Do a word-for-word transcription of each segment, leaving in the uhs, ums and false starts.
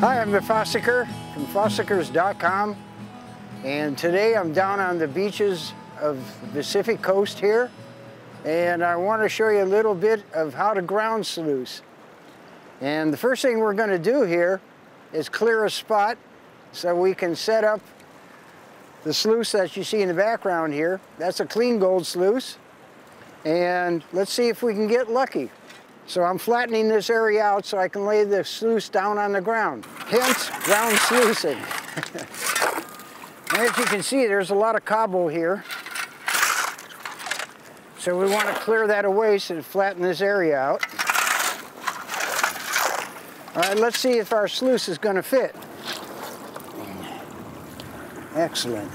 Hi, I'm The Fossicker from Fossickers dot com, and today I'm down on the beaches of the Pacific Coast here, and I want to show you a little bit of how to ground sluice. And the first thing we're going to do here is clear a spot so we can set up the sluice that you see in the background here. That's a clean gold sluice, and let's see if we can get lucky. So I'm flattening this area out so I can lay the sluice down on the ground, hence ground sluicing. As you can see, there's a lot of cobble here. So we want to clear that away so to flatten this area out. All right, let's see if our sluice is going to fit. Excellent.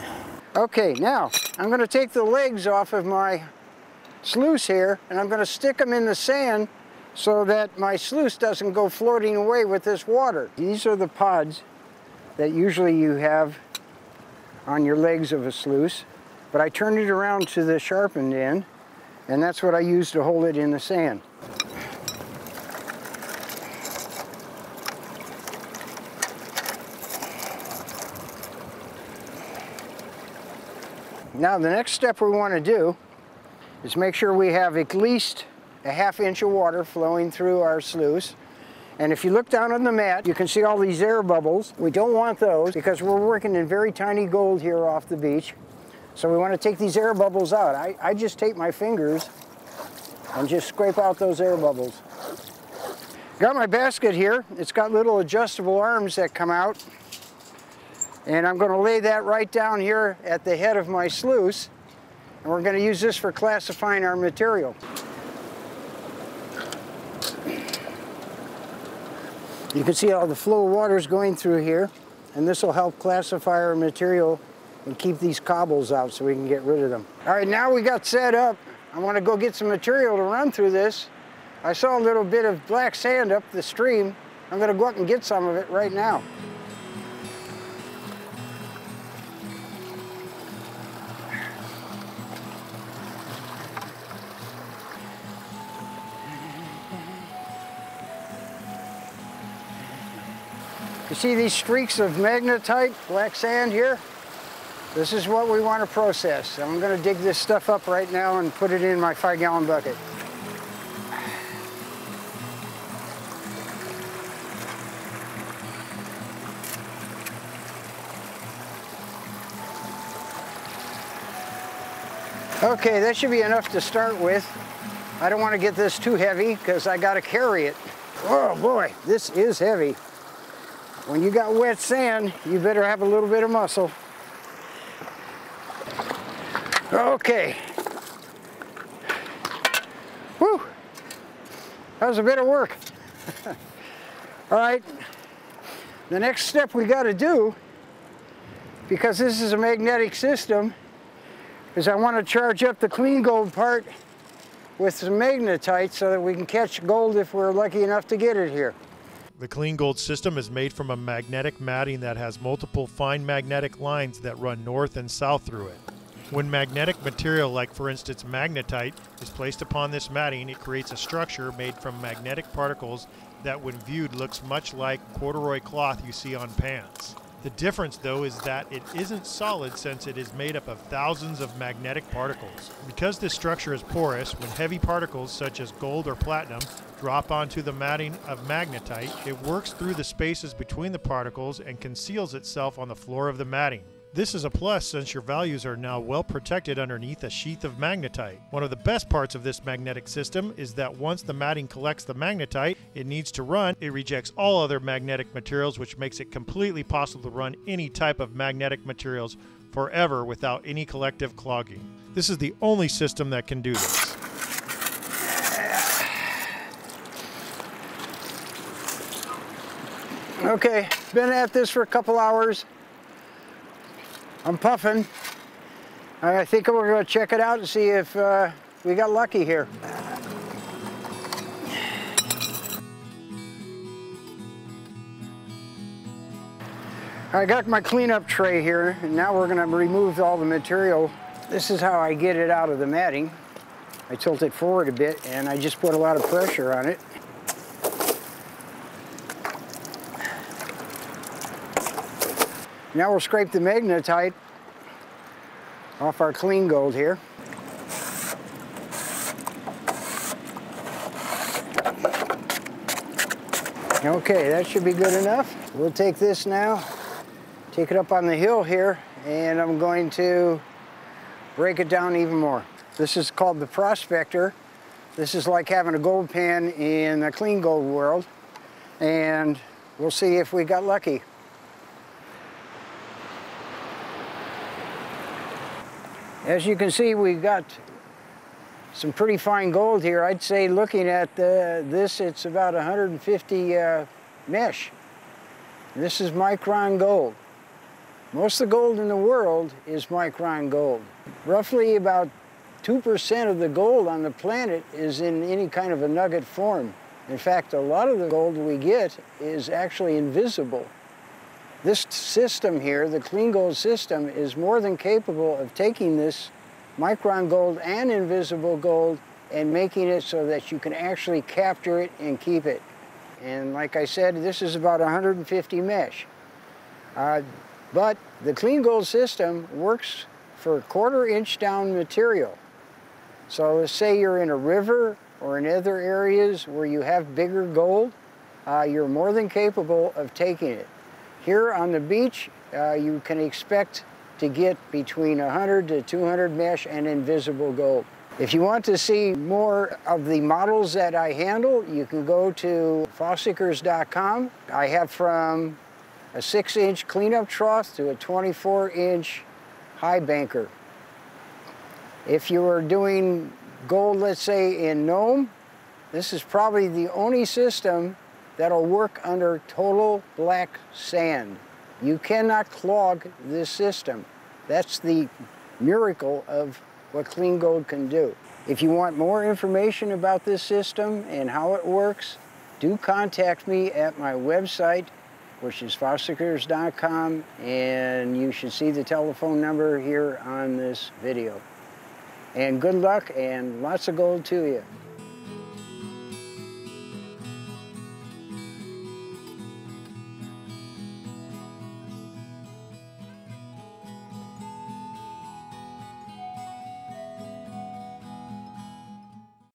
Okay, now I'm going to take the legs off of my sluice here, and I'm going to stick them in the sand so that my sluice doesn't go floating away with this water. These are the pods that usually you have on your legs of a sluice, but I turned it around to the sharpened end, and that's what I use to hold it in the sand. Now the next step we want to do is make sure we have at least a half inch of water flowing through our sluice. And if you look down on the mat, you can see all these air bubbles. We don't want those because we're working in very tiny gold here off the beach. So we want to take these air bubbles out. I, I just take my fingers and just scrape out those air bubbles. Got my basket here. It's got little adjustable arms that come out. And I'm going to lay that right down here at the head of my sluice. And we're going to use this for classifying our material. You can see all the flow of water is going through here, and this will help classify our material and keep these cobbles out so we can get rid of them. All right, now we got set up. I want to go get some material to run through this. I saw a little bit of black sand up the stream. I'm going to go up and get some of it right now. You see these streaks of magnetite, black sand here? This is what we want to process. I'm going to dig this stuff up right now and put it in my five gallon bucket. Okay, that should be enough to start with. I don't want to get this too heavy because I got to carry it. Oh boy, this is heavy. When you got wet sand, you better have a little bit of muscle. Okay. Whew. That was a bit of work. All right. The next step we got to do, because this is a magnetic system, is I want to charge up the clean gold part with some magnetite so that we can catch gold if we're lucky enough to get it here. The clean gold system is made from a magnetic matting that has multiple fine magnetic lines that run north and south through it. When magnetic material, like for instance magnetite, is placed upon this matting, it creates a structure made from magnetic particles that when viewed looks much like corduroy cloth you see on pants. The difference though is that it isn't solid since it is made up of thousands of magnetic particles. Because this structure is porous, when heavy particles such as gold or platinum drop onto the matting of magnetite, it works through the spaces between the particles and conceals itself on the floor of the matting. This is a plus since your values are now well protected underneath a sheath of magnetite. One of the best parts of this magnetic system is that once the matting collects the magnetite it needs to run, it rejects all other magnetic materials, which makes it completely possible to run any type of magnetic materials forever without any collective clogging. This is the only system that can do this. Okay, been at this for a couple hours. I'm puffing. I think we're going to check it out and see if uh, we got lucky here. I got my cleanup tray here, and now we're going to remove all the material. This is how I get it out of the matting. I tilt it forward a bit, and I just put a lot of pressure on it. Now we'll scrape the magnetite off our clean gold here. Okay, that should be good enough. We'll take this now, take it up on the hill here, and I'm going to break it down even more. This is called the Prospector. This is like having a gold pan in the clean gold world, and we'll see if we got lucky. As you can see, we've got some pretty fine gold here. I'd say looking at the, this, it's about one hundred fifty uh, mesh. This is micron gold. Most of the gold in the world is micron gold. Roughly about two percent of the gold on the planet is in any kind of a nugget form. In fact, a lot of the gold we get is actually invisible. This system here, the clean gold system, is more than capable of taking this micron gold and invisible gold and making it so that you can actually capture it and keep it. And like I said, this is about one hundred fifty mesh. Uh, but the clean gold system works for quarter inch down material. So let's say you're in a river or in other areas where you have bigger gold, uh, you're more than capable of taking it. Here on the beach, uh, you can expect to get between one hundred to two hundred mesh and invisible gold. If you want to see more of the models that I handle, you can go to Fossickers dot com. I have from a six inch cleanup trough to a twenty-four inch high banker. If you are doing gold, let's say in Nome, this is probably the only system that'll work under total black sand. You cannot clog this system. That's the miracle of what clean gold can do. If you want more information about this system and how it works, do contact me at my website, which is Fossickers dot com, and you should see the telephone number here on this video. And good luck and lots of gold to you.